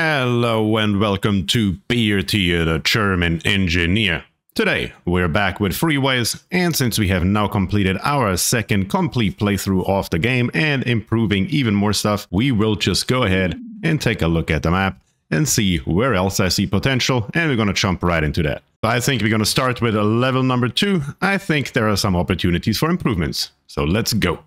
Hello and welcome to BierTier, the German engineer. Today we're back with Freeways, and since we have now completed our second complete playthrough of the game and improving even more stuff, we will just go ahead and take a look at the map and see where else I see potential, and we're going to jump right into that. So I think we're going to start with a level number 2. I think there are some opportunities for improvements, so let's go.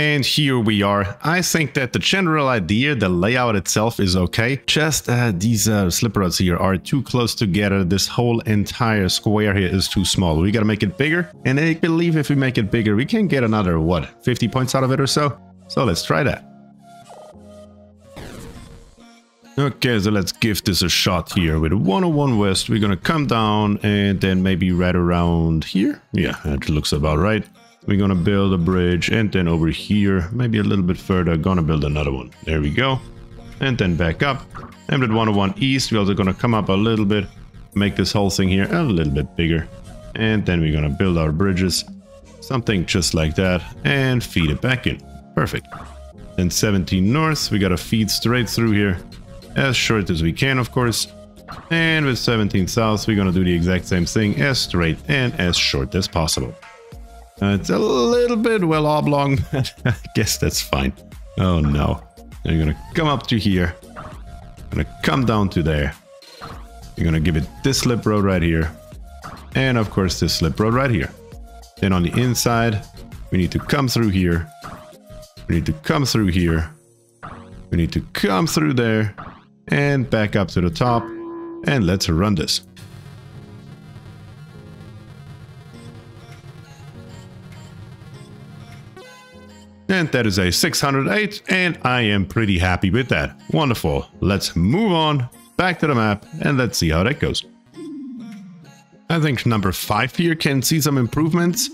And here we are. I think that the general idea, the layout itself is okay. Just these slip roads here are too close together. This whole entire square here is too small. We got to make it bigger. And I believe if we make it bigger, we can get another, what, 50 points out of it or so? So let's try that. Okay, so let's give this a shot here. With 101 West, we're going to come down and then maybe right around here. Yeah, that looks about right. We're gonna build a bridge, and then over here, maybe a little bit further, gonna build another one. There we go. And then back up. And with 101 East, we're also gonna come up a little bit, make this whole thing here a little bit bigger. And then we're gonna build our bridges, something just like that, and feed it back in. Perfect. Then 17 North, we gotta feed straight through here, as short as we can, of course. And with 17 South, we're gonna do the exact same thing, as straight and as short as possible. It's a little bit, well, oblong, but I guess that's fine. Oh no. You're gonna come up to here. Gonna come down to there. You're gonna give it this slip road right here. And of course this slip road right here. Then on the inside, we need to come through here. We need to come through here. We need to come through there. And back up to the top. And let's run this. And that is a 608, and I am pretty happy with that. Wonderful. Let's move on back to the map, and let's see how that goes. I think number 5 here can see some improvements.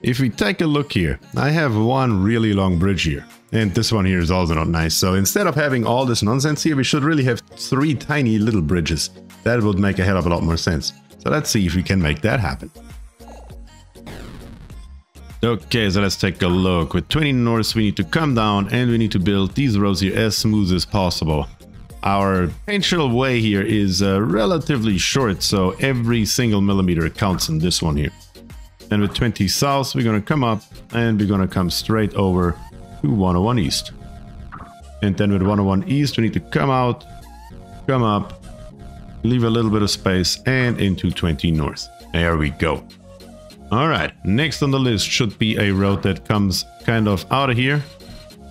If we take a look here, I have one really long bridge here, and this one here is also not nice. So instead of having all this nonsense here, we should really have 3 tiny little bridges. That would make a hell of a lot more sense. So let's see if we can make that happen. Okay, so let's take a look. With 20 North, we need to come down, and we need to build these roads here as smooth as possible. Our potential way here is relatively short, so every single millimeter counts in this one here. And with 20 South, we're going to come up, and we're going to come straight over to 101 East. And then with 101 East, we need to come out, come up, leave a little bit of space, and into 20 North. There we go. All right, next on the list should be a road that comes kind of out of here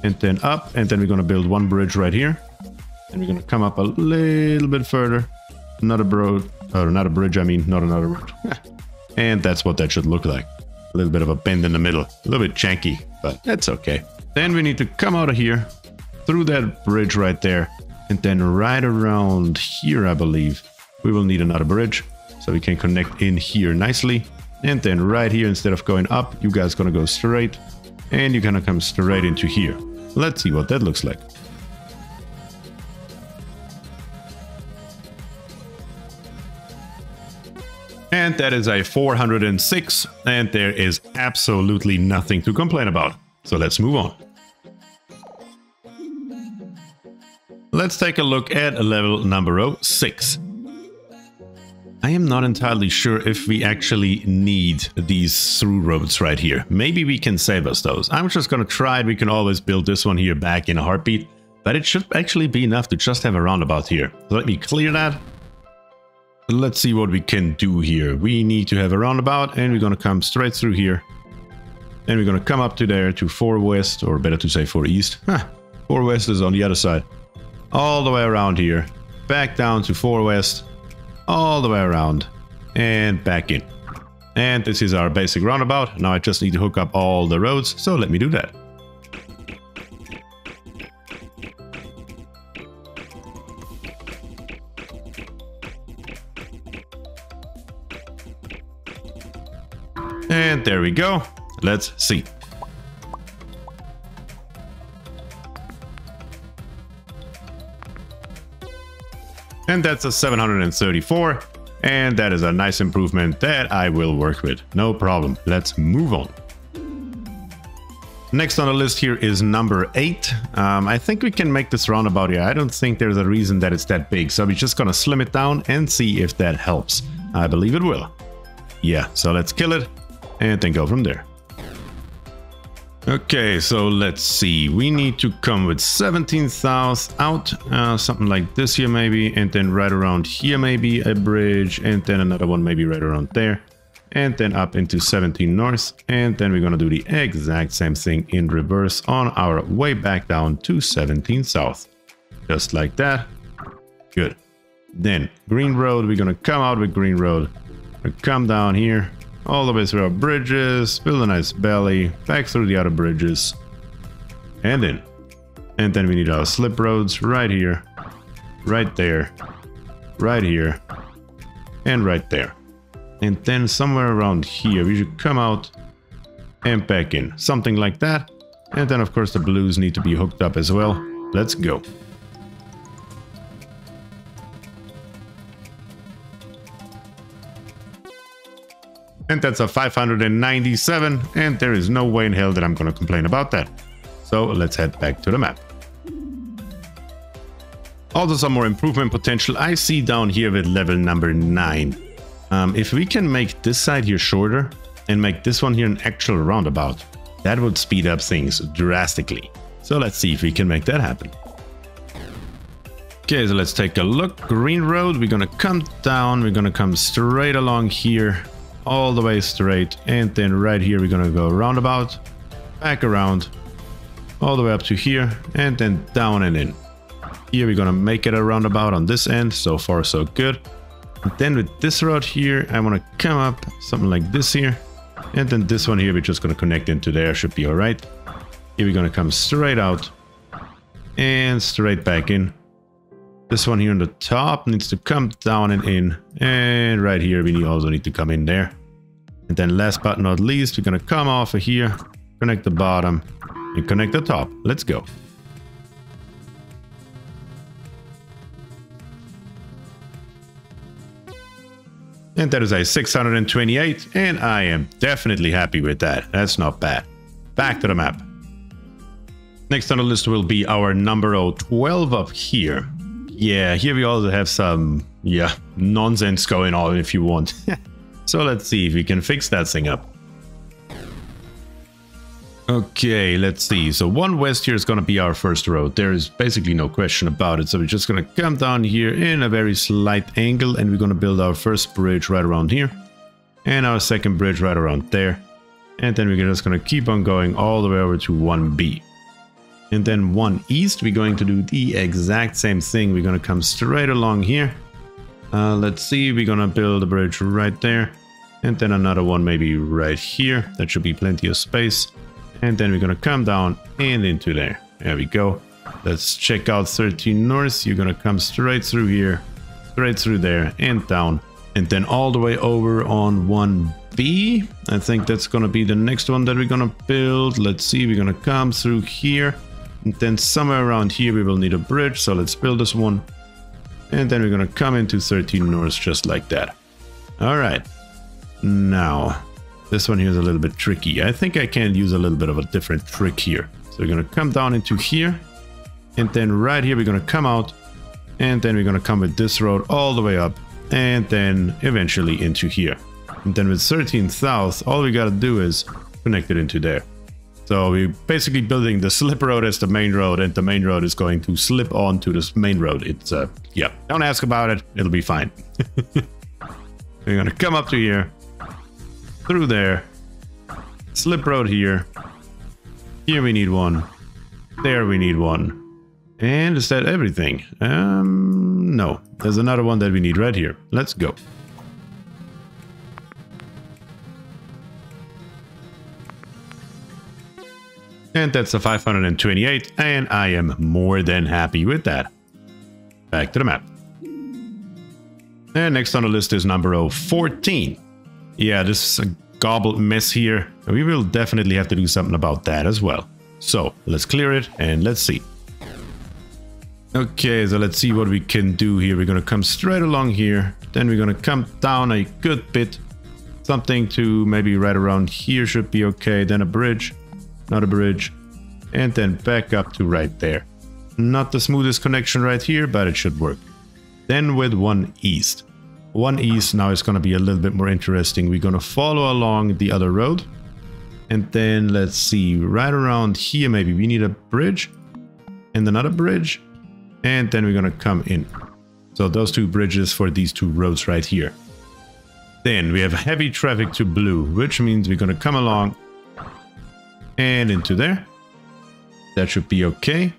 and then up, and then we're going to build one bridge right here, and we're going to come up a little bit further, another road, or not a bridge, I mean, not another road. And that's what that should look like. A little bit of a bend in the middle, a little bit janky, but that's okay. Then we need to come out of here through that bridge right there, and then right around here, I believe we will need another bridge so we can connect in here nicely. And then right here, instead of going up, you guys gonna go straight, and you're gonna come straight into here. Let's see what that looks like. And that is a 406, and there is absolutely nothing to complain about. So let's move on. Let's take a look at level number 6. I am not entirely sure if we actually need these through roads right here. Maybe we can save us those. I'm just going to try it. We can always build this one here back in a heartbeat, but it should actually be enough to just have a roundabout here. So let me clear that. Let's see what we can do here. We need to have a roundabout, and we're going to come straight through here. And we're going to come up to there to 4 West, or better to say 4 East. 4 West is on the other side. All the way around here. Back down to 4 West. All the way around and back in. And this is our basic roundabout. Now I just need to hook up all the roads, so let me do that. And there we go. Let's see. And that's a 734, and that is a nice improvement that I will work with. No problem. Let's move on. Next on the list here is number 8. I think we can make this roundabout here. I don't think there's a reason that it's that big, so we're just gonna slim it down and see if that helps. I believe it will. Yeah, so let's kill it and then go from there. Okay, so let's see. We need to come with 17,000 out, something like this here maybe, and then right around here maybe a bridge, and then another one maybe right around there, and then up into 17 north, and then we're gonna do the exact same thing in reverse on our way back down to 17 south. Just like that. Good. Then Green Road, we're gonna come out with Green Road, come down here, all the way through our bridges, build a nice valley, back through the other bridges, and in. And then we need our slip roads right here, right there, right here, and right there. And then somewhere around here, we should come out and back in, something like that. And then of course the blues need to be hooked up as well. Let's go. And that's a 597, and there is no way in hell that I'm going to complain about that. So let's head back to the map. Also some more improvement potential I see down here with level number 9. If we can make this side here shorter and make this one here an actual roundabout, that would speed up things drastically. So let's see if we can make that happen. Okay, so let's take a look. Green Road, we're going to come down, we're going to come straight along here, all the way straight, and then right here we're gonna go roundabout, back around, all the way up to here, and then down and in. Here we're gonna make it a roundabout on this end. So far so good. And then with this road here, I wanna come up something like this here, and then this one here we're just gonna connect into there, should be all right. Here we're gonna come straight out and straight back in. This one here on the top needs to come down and in, and right here we also need to come in there. And then last but not least, we're gonna come off of here, connect the bottom, and connect the top. Let's go. And that is a 628, and I am definitely happy with that. That's not bad. Back to the map. Next on the list will be our number 012 up here. Yeah, here we also have some, nonsense going on if you want. So let's see if we can fix that thing up. Okay, let's see. So one west here is going to be our first road. There is basically no question about it. So we're just going to come down here in a very slight angle, and we're going to build our first bridge right around here, and our second bridge right around there. And then we're just going to keep on going all the way over to 1B. And then 1 east, we're going to do the exact same thing. We're going to come straight along here. Let's see, we're going to build a bridge right there. And then another one maybe right here. That should be plenty of space. And then we're going to come down and into there. There we go. Let's check out 13 north. You're going to come straight through here, straight through there, and down. And then all the way over on 1B. I think that's going to be the next one that we're going to build. Let's see, we're going to come through here. And then somewhere around here we will need a bridge, so let's build this one. And then we're gonna come into 13 north just like that. All right. Now, this one here is a little bit tricky. I think I can use a little bit of a different trick here. So we're gonna come down into here. And then right here we're gonna come out. And then we're gonna come with this road all the way up. And then eventually into here. And then with 13 south, all we gotta do is connect it into there. So we're basically building the slip road as the main road, and the main road is going to slip onto this main road. It's, yeah, don't ask about it. It'll be fine. We're going to come up to here, through there, slip road here. Here we need one. There we need one. And is that everything? No, there's another one that we need right here. Let's go. And that's a 528, and I am more than happy with that. Back to the map. And next on the list is number 014. Yeah, this is a gobbled mess here. We will definitely have to do something about that as well. So let's clear it and let's see. Okay, so let's see what we can do here. We're going to come straight along here. Then we're going to come down a good bit. Something to maybe right around here should be okay. Then a bridge. another bridge, and then back up to right there. Not the smoothest connection right here, but it should work. Then with one east. One east now is going to be a little bit more interesting. We're going to follow along the other road. And then let's see, right around here maybe we need a bridge and another bridge. And then we're going to come in. So those two bridges for these two roads right here. Then we have heavy traffic to blue, which means we're going to come along and into there. That should be okay.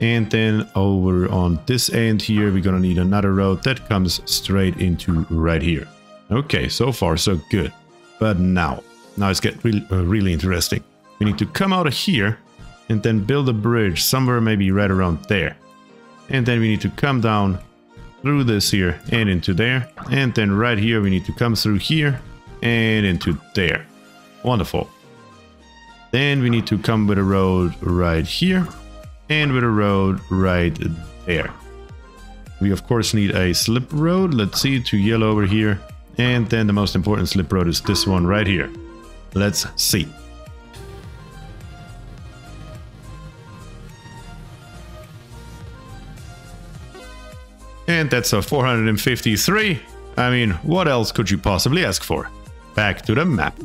And then over on this end here, we're going to need another road that comes straight into right here. Okay, so far so good. But now it's getting really interesting. We need to come out of here and then build a bridge somewhere maybe right around there. And then we need to come down through this here and into there. And then right here we need to come through here and into there. Wonderful. Then we need to come with a road right here and with a road right there. We of course need a slip road. Let's see, to yellow over here. And then the most important slip road is this one right here. Let's see. And that's a 453. I mean, what else could you possibly ask for? Back to the map.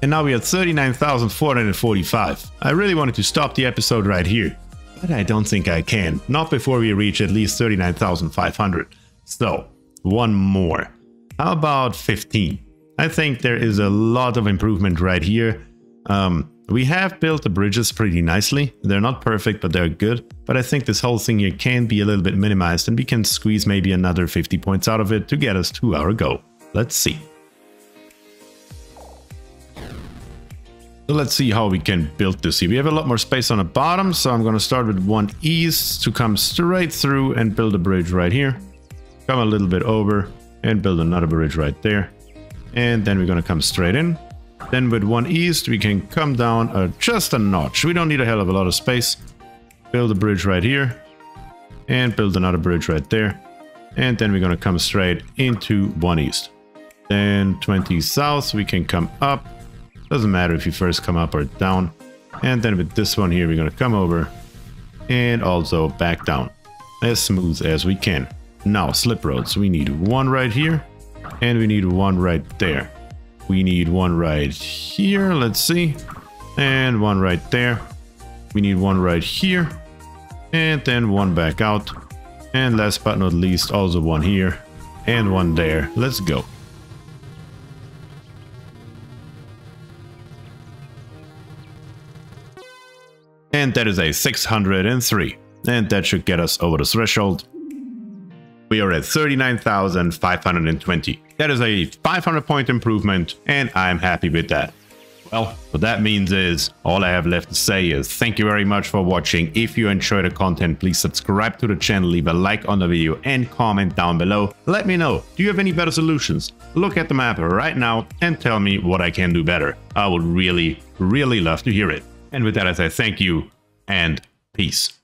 And now we are 39,445. I really wanted to stop the episode right here, but I don't think I can. Not before we reach at least 39,500. So, one more. How about 15? I think there is a lot of improvement right here. We have built the bridges pretty nicely. They're not perfect, but they're good. But I think this whole thing here can be a little bit minimized, and we can squeeze maybe another 50 points out of it to get us to our goal. Let's see. So let's see how we can build this here. We have a lot more space on the bottom, so I'm going to start with one east to come straight through and build a bridge right here. Come a little bit over and build another bridge right there. And then we're going to come straight in. Then with one east, we can come down just a notch. We don't need a hell of a lot of space. Build a bridge right here. And build another bridge right there. And then we're going to come straight into one east. Then 20 south, we can come up. Doesn't matter if you first come up or down. And then with this one here, we're going to come over. And also back down. As smooth as we can. Now, slip roads. We need one right here. And we need one right there. We need one right here, let's see, and one right there. We need one right here, and then one back out. And last but not least, also one here, and one there. Let's go. And that is a 603, and that should get us over the threshold. We are at 39,520. That is a 500 point improvement, and I'm happy with that. Well, what that means is all I have left to say is thank you very much for watching. If you enjoy the content, please subscribe to the channel, leave a like on the video, and comment down below. Let me know, do you have any better solutions? Look at the map right now and tell me what I can do better. I would really, really love to hear it. And with that, I say thank you and peace.